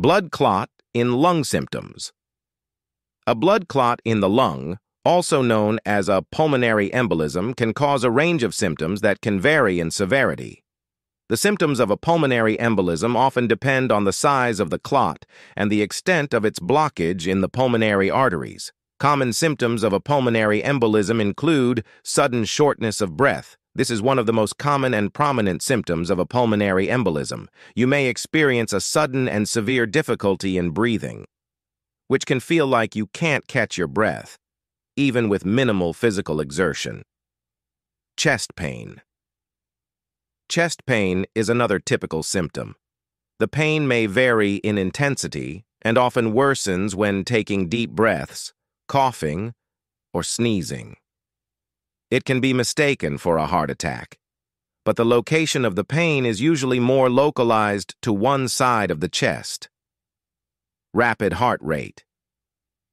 Blood clot in lung symptoms. A blood clot in the lung, also known as a pulmonary embolism, can cause a range of symptoms that can vary in severity. The symptoms of a pulmonary embolism often depend on the size of the clot and the extent of its blockage in the pulmonary arteries. Common symptoms of a pulmonary embolism include sudden shortness of breath. This is one of the most common and prominent symptoms of a pulmonary embolism. You may experience a sudden and severe difficulty in breathing, which can feel like you can't catch your breath, even with minimal physical exertion. Chest pain. Chest pain is another typical symptom. The pain may vary in intensity and often worsens when taking deep breaths, coughing, or sneezing. It can be mistaken for a heart attack, but the location of the pain is usually more localized to one side of the chest. Rapid heart rate.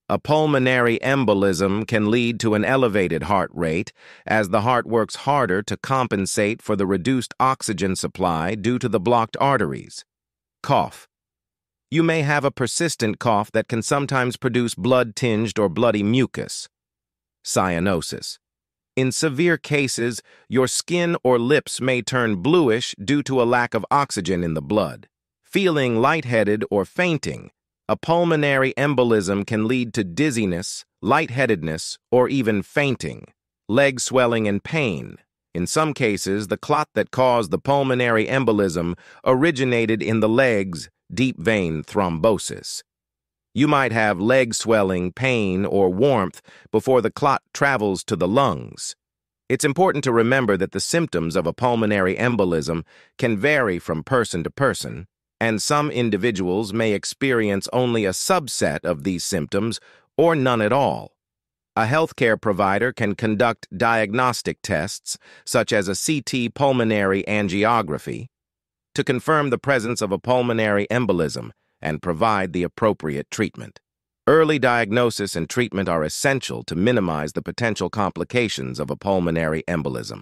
A pulmonary embolism can lead to an elevated heart rate as the heart works harder to compensate for the reduced oxygen supply due to the blocked arteries. Cough. You may have a persistent cough that can sometimes produce blood-tinged or bloody mucus. Cyanosis. In severe cases, your skin or lips may turn bluish due to a lack of oxygen in the blood. Feeling lightheaded or fainting. A pulmonary embolism can lead to dizziness, lightheadedness, or even fainting, leg swelling and pain. In some cases, the clot that caused the pulmonary embolism originated in the legs, deep vein thrombosis. You might have leg swelling, pain, or warmth before the clot travels to the lungs. It's important to remember that the symptoms of a pulmonary embolism can vary from person to person, and some individuals may experience only a subset of these symptoms or none at all. A healthcare provider can conduct diagnostic tests, such as a CT pulmonary angiography, to confirm the presence of a pulmonary embolism and provide the appropriate treatment. Early diagnosis and treatment are essential to minimize the potential complications of a pulmonary embolism.